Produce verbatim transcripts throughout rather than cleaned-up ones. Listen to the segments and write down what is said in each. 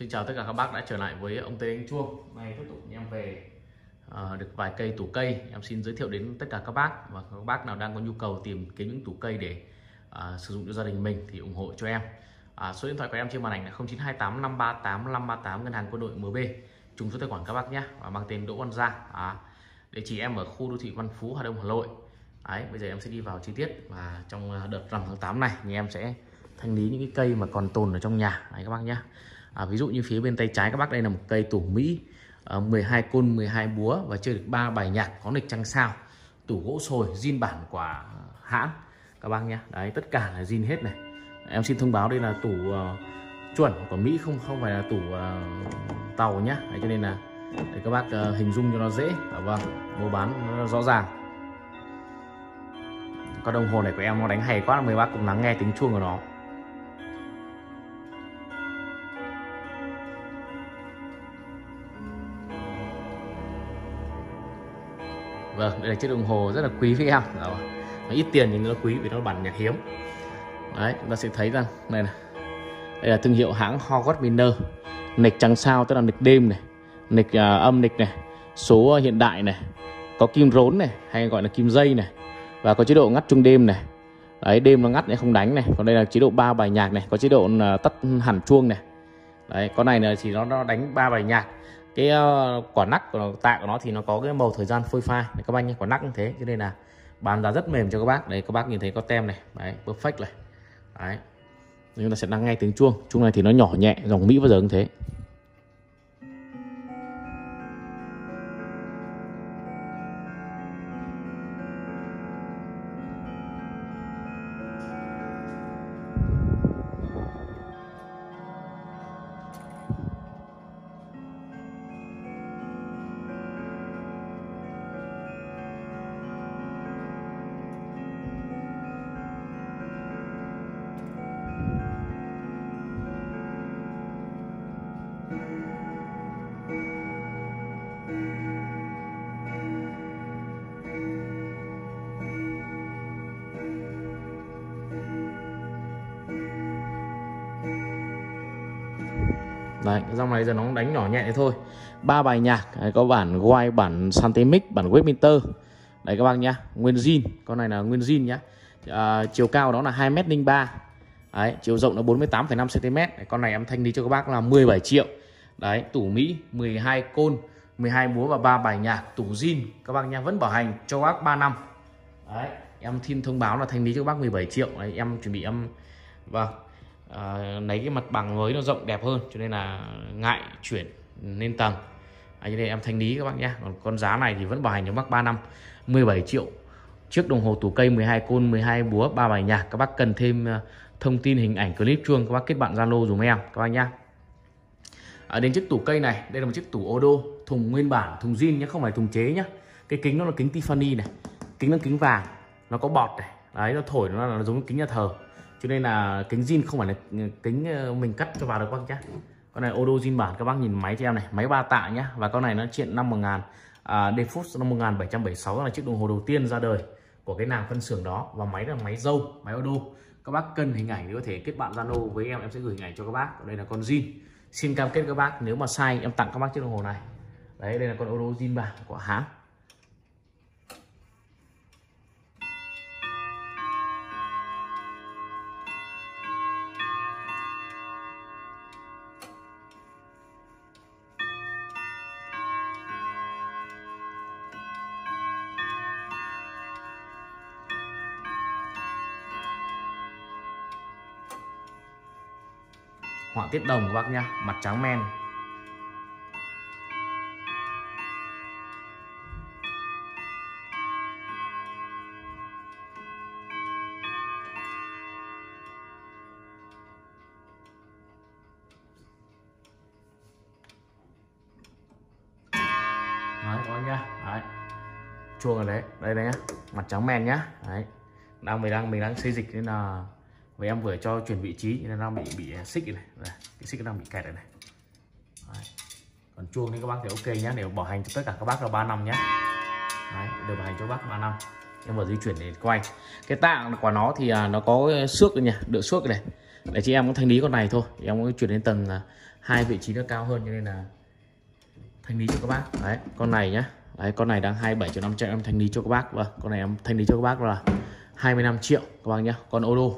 Xin chào tất cả các bác đã trở lại với ông Tây Đánh Chuông. Hôm nay tiếp tục em về à, được vài cây tủ cây. Em xin giới thiệu đến tất cả các bác, và các bác nào đang có nhu cầu tìm kiếm những tủ cây để à, sử dụng cho gia đình mình thì ủng hộ cho em. à, Số điện thoại của em trên màn ảnh là không chín hai tám năm ba tám năm ba tám, ngân hàng Quân đội em bê, trùng số tài khoản các bác nhé, và mang tên Đỗ Văn Gia. à, Địa chỉ em ở khu đô thị Văn Phú, Hà Đông, Hà Nội. Đấy, bây giờ em sẽ đi vào chi tiết, và trong đợt rằm tháng tám này thì em sẽ thanh lý những cái cây mà còn tồn ở trong nhà. Đấy, các bác nhé. À, ví dụ như phía bên tay trái các bác đây là một cây tủ Mỹ, à, mười hai côn mười hai búa và chơi được ba bài nhạc, có lịch trăng sao, tủ gỗ sồi zin bản của hãng các bác nhé. Đấy, tất cả là zin hết này. Em xin thông báo đây là tủ uh, chuẩn của Mỹ, không không phải là tủ uh, tàu nhá. Đấy, cho nên là để các bác uh, hình dung cho nó dễ, à, vâng, mua bán nó rõ ràng. Con đồng hồ này của em nó đánh hay quá, mời bác cùng lắng nghe tiếng chuông của nó. Vâng, đây là chiếc đồng hồ rất là quý với em. Đó, nó ít tiền nhưng nó quý vì nó bản nhạc hiếm. Đấy, chúng ta sẽ thấy rằng này này, đây là thương hiệu hãng Hogott Binder. Nịch trăng sao tức là nịch đêm này, nịch uh, âm nịch này, số hiện đại này, có kim rốn này hay gọi là kim dây này, và có chế độ ngắt chuông đêm này. Đấy, đêm nó ngắt này không đánh này. Còn đây là chế độ ba bài nhạc này, có chế độ uh, tắt hẳn chuông này. Đấy, con này là chỉ nó nó đánh ba bài nhạc. Cái quả nắc của nó, tạ của nó thì nó có cái màu thời gian phôi pha này các bác nhé, quả nắc như thế, cho nên là bán giá rất mềm cho các bác. Đấy, các bác nhìn thấy có tem này, đấy, perfect này. Đấy, chúng ta sẽ đang nghe tiếng chuông. Chuông này thì nó nhỏ nhẹ, dòng Mỹ bao giờ cũng thế. Đấy, cái dòng này giờ nó đánh nhỏ nhẹ thôi. Ba bài nhạc, đấy, có bản Guai, bản Santemic, bản Webminster. Đấy các bác nhá, nguyên zin, con này là nguyên zin nhá. À, chiều cao đó là hai mét không ba. Đấy, chiều rộng là bốn mươi tám phẩy năm xăng ti mét. Đấy, con này em thanh lý cho các bác là mười bảy triệu. Đấy, tủ Mỹ mười hai côn, mười hai búa và ba bài nhạc, tủ zin các bác nhá, vẫn bảo hành cho các bác ba năm. Đấy, em xin thông báo là thanh lý cho các bác mười bảy triệu. Đấy, em chuẩn bị em vâng. À, lấy cái mặt bằng mới nó rộng đẹp hơn, cho nên là ngại chuyển lên tầng. à, Như thế em thanh lý các bác nhé. Còn con giá này thì vẫn bảo hành cho bác ba năm, mười bảy triệu. Chiếc đồng hồ tủ cây mười hai côn, mười hai búa, ba bài nhạc. Các bác cần thêm thông tin hình ảnh clip chuông, các bác kết bạn Zalo dùm em các bác nhé. à, Đến chiếc tủ cây này, đây là một chiếc tủ Odo, thùng nguyên bản, thùng zin nhé, không phải thùng chế nhé. Cái kính nó là kính Tiffany này, kính nó kính vàng, nó có bọt này. Đấy, nó thổi nó là giống kính nhà thờ, cho nên là kính zin không phải là kính mình cắt cho vào được các bác nhé. Con này Odo zin bản, các bác nhìn máy cho em này, máy ba tạ nhá, và con này nó chuyện năm một nghìn à, Default năm một nghìn bảy trăm bảy mươi sáu, là chiếc đồng hồ đầu tiên ra đời của cái nàng phân xưởng đó, và máy là máy dâu, máy Odo. Các bác cần hình ảnh thì có thể kết bạn Zalo với em, em sẽ gửi hình ảnh cho các bác. Còn đây là con zin, xin cam kết các bác nếu mà sai em tặng các bác chiếc đồng hồ này. Đấy, đây là con Odo zin bản của hãng. Họa tiết đồng các bác nhá, mặt trắng men. Đấy các bác nhá, đấy. Chuông ở đấy, đây đây nhá, mặt trắng men nhá. Đấy. Đang mình đang mình đang xây dịch nên là vậy em vừa cho chuyển vị trí nên nó bị bị xích này, này. Cái xích đang bị kẹt này, này. Đấy. Còn chuông thì các bác thì ok nhá, để bảo hành cho tất cả các bác là ba năm nhé. Được bảo hành cho bác ba năm. Em vừa di chuyển để quay. Cái tạ của nó thì nó có xước nhỉ, đỡ xước này. Để chị em cũng thanh lý con này thôi. Em cũng chuyển đến tầng hai vị trí nó cao hơn, cho nên là thanh lý cho các bác. Đấy, con này nhá. Đấy, con này đang hai mươi bảy triệu năm trăm, em thanh lý cho các bác. Vâng, con này em thanh lý cho các bác là hai mươi lăm triệu các bác nhá. Con Odo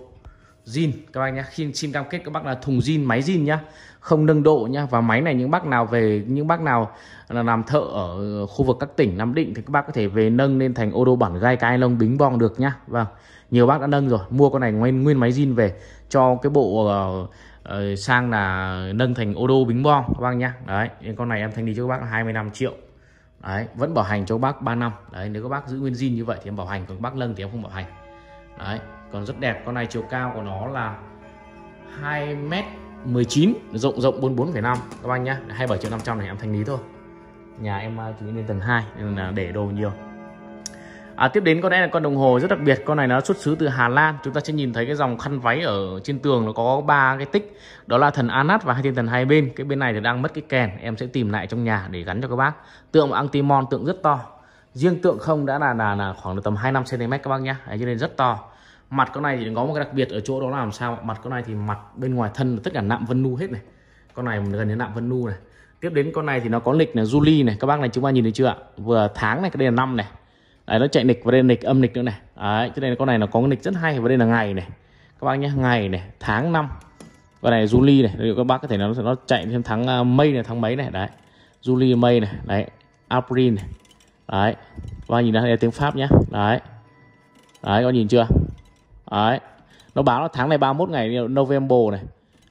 zin các bác nhá. Khi xin cam kết các bác là thùng zin, máy zin nhá, không nâng độ nhá. Và máy này những bác nào về những bác nào là làm thợ ở khu vực các tỉnh Nam Định thì các bác có thể về nâng lên thành Odo bản gai cái lông bính bong được nhá. Vâng, nhiều bác đã nâng rồi, mua con này nguyên nguyên máy zin về cho cái bộ uh, uh, sang là nâng thành Odo bính bong các bác nhá. Đấy, con này em thanh lý cho các bác là hai mươi lăm triệu. Đấy, vẫn bảo hành cho các bác ba năm. Đấy, nếu các bác giữ nguyên zin như vậy thì em bảo hành, còn các bác nâng thì em không bảo hành. Đấy, còn rất đẹp. Con này chiều cao của nó là hai mét mười chín, rộng rộng bốn mươi bốn phẩy năm các bác nhá. hai mươi bảy triệu năm trăm này em thanh lý thôi. Nhà em chủ yếu lên tầng hai nên là để đồ nhiều. À, tiếp đến con này là con đồng hồ rất đặc biệt. Con này nó xuất xứ từ Hà Lan. Chúng ta sẽ nhìn thấy cái dòng khăn váy ở trên tường nó có ba cái tích. Đó là thần Anat và hai thiên thần hai bên. Cái bên này thì đang mất cái kèn. Em sẽ tìm lại trong nhà để gắn cho các bác. Tượng Antimon, tượng rất to. Riêng tượng không đã là là, là khoảng tầm hai mươi lăm xăng ti mét các bác nhá. Đấy, cho nên rất to. Mặt con này thì có một cái đặc biệt ở chỗ đó là làm sao? Mặt con này thì mặt bên ngoài thân tất cả nạm vân nu hết này. Con này gần đến nạm vân nu này. Tiếp đến con này thì nó có lịch là Julie này. Các bác này chúng ta nhìn thấy chưa ạ? Vừa tháng này, cái đây là năm này. Đấy, nó chạy lịch và đây là lịch âm lịch nữa này. Đấy, cho nên con này nó có lịch rất hay. Và đây là ngày này các bác nhé, ngày này, tháng năm. Con này July này, liệu các bác có thể nó nó chạy thêm tháng uh, May này, tháng mấy này. Đấy, July May này, đấy, April này. Đấy, các bác nhìn ra tiếng Pháp nhé. Đấy, đấy, con nhìn chưa? Đấy, nó báo là tháng này ba mươi mốt ngày, November này.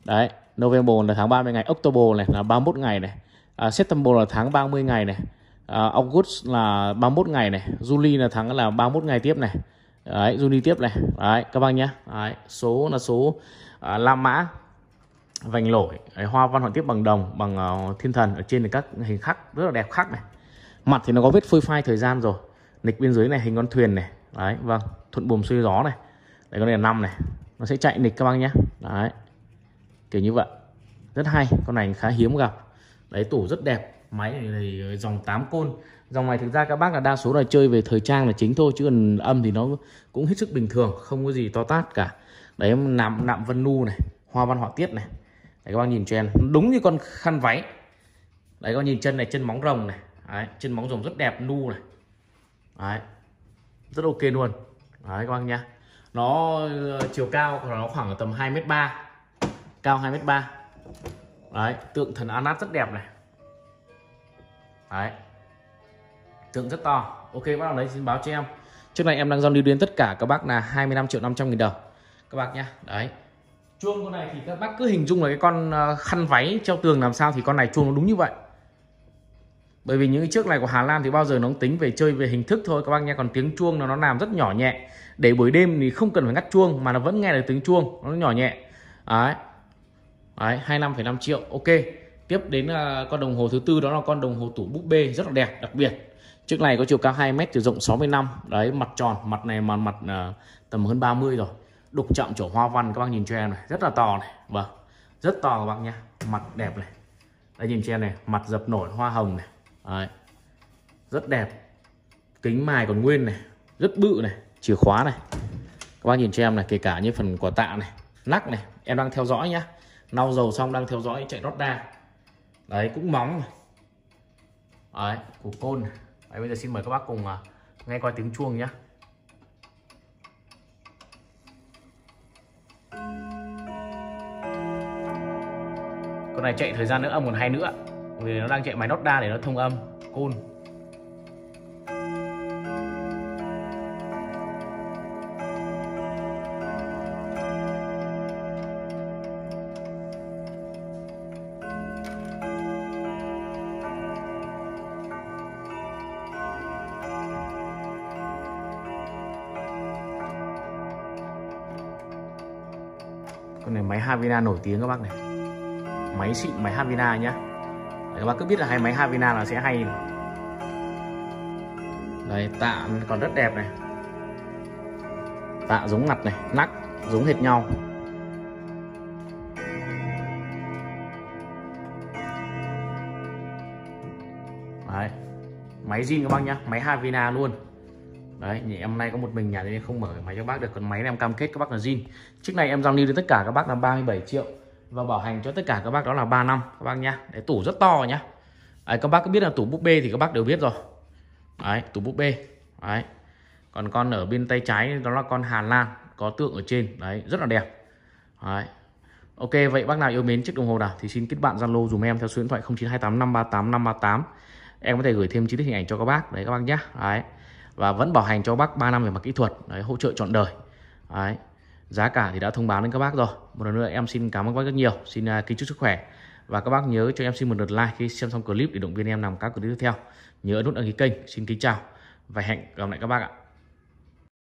Đấy, November là tháng ba mươi ngày, October này là ba mươi mốt ngày này, à, September là tháng ba mươi ngày này. Uh, August là ba mươi mốt ngày này, July là tháng là ba mươi mốt ngày tiếp này. Đấy, Juni tiếp này. Đấy, các bác nhé. Đấy, số là số uh, La Mã, vành lỗi, đấy, hoa văn họa tiết bằng đồng, bằng uh, thiên thần. Ở trên là các hình khắc rất là đẹp khắc này. Mặt thì nó có vết phơi phai thời gian rồi. Lịch bên dưới này, hình con thuyền này. Đấy, vâng, thuận buồm xuôi gió này. Đấy, con này là năm này. Nó sẽ chạy lịch các bác nhé. Đấy, kiểu như vậy. Rất hay, con này khá hiếm gặp. Đấy, tủ rất đẹp. Máy này, này dòng tám côn. Dòng này thực ra các bác là đa số là chơi về thời trang là chính thôi, chứ còn âm thì nó cũng hết sức bình thường, không có gì to tát cả. Đấy, nạm nạm vân nu này, hoa văn họa tiết này. Đấy, các bác nhìn cho em, đúng như con khăn váy. Đấy, các bác nhìn chân này, chân móng rồng này. Đấy, chân móng rồng rất đẹp, nu này. Đấy, rất ok luôn. Đấy, các bác nhá. Nó chiều cao của nó khoảng tầm hai mét ba, cao hai mét ba. Đấy, tượng thần Anat rất đẹp này. Đấy, tượng rất to. Ok, bác nào đấy xin báo cho em. Trước này em đang giao lưu đến tất cả các bác là hai mươi lăm triệu năm trăm nghìn đồng các bác nhá. Đấy, chuông con này thì các bác cứ hình dung là cái con khăn váy treo tường làm sao thì con này chuông nó đúng như vậy. Bởi vì những cái chiếc này của Hà Lan thì bao giờ nó tính về chơi về hình thức thôi các bác nhá. Còn tiếng chuông nó nó làm rất nhỏ nhẹ, để buổi đêm thì không cần phải ngắt chuông mà nó vẫn nghe được tiếng chuông, nó nhỏ nhẹ. Đấy, đấy, hai mươi lăm phẩy năm triệu. Ok, tiếp đến là con đồng hồ thứ tư, đó là con đồng hồ tủ búp bê rất là đẹp, đặc biệt. Chiếc này có chiều cao hai mét, chiều rộng sáu mươi lăm. Đấy, mặt tròn, mặt này mà mặt uh, tầm hơn ba mươi rồi. Đục chạm chỗ hoa văn các bác nhìn cho em này, rất là to này. Vâng, rất to các bác nhá. Mặt đẹp này. Đấy, nhìn cho em này, mặt dập nổi hoa hồng này. Đấy, rất đẹp. Kính mài còn nguyên này, rất bự này, chìa khóa này. Các bác nhìn cho em này, kể cả như phần quả tạ này, nắc này, em đang theo dõi nhá. Lau dầu xong đang theo dõi chạy Roda. Đấy, cũng móng. Đấy, củ côn. Đấy, bây giờ xin mời các bác cùng uh, nghe coi tiếng chuông nhé. Con này chạy thời gian nữa âm còn hay nữa, vì nó đang chạy máy Notda để nó thông âm côn. Con này máy Havina nổi tiếng các bác này. Máy xịn, máy Havina nhá. Đấy, các bác cứ biết là hai máy Havina là sẽ hay này. Đấy, tạ còn rất đẹp này. Tạ giống mặt này, nắc giống hệt nhau. Đấy, máy zin các bác nhá, máy Havina luôn. Đấy, nhỉ, em nay có một mình nhà nên không mở máy cho bác được. Còn máy này em cam kết các bác là zin. Chiếc này em giao lưu đến tất cả các bác là ba mươi bảy triệu. và bảo hành cho tất cả các bác đó là ba năm các bác nhá. Đấy, tủ rất to nhá. Đấy, các bác cứ biết là tủ búp bê thì các bác đều biết rồi. Đấy, tủ búp bê. Đấy. Còn con ở bên tay trái đó là con Hà Lan có tượng ở trên. Đấy, rất là đẹp. Đấy. Ok, vậy bác nào yêu mến chiếc đồng hồ nào thì xin kết bạn Zalo dùm em theo số điện thoại không chín hai tám năm ba tám năm ba tám. Em có thể gửi thêm chi tiết hình ảnh cho các bác. Đấy các bác nhé. Đấy. Và vẫn bảo hành cho bác ba năm về mặt kỹ thuật. Đấy, hỗ trợ trọn đời. Đấy. Giá cả thì đã thông báo đến các bác rồi. Một lần nữa em xin cảm ơn các bác rất nhiều. Xin uh, kính chúc sức khỏe. Và các bác nhớ cho em xin một lượt like khi xem xong clip để động viên em làm các clip tiếp theo. Nhớ nút đăng ký kênh. Xin kính chào và hẹn gặp lại các bác ạ.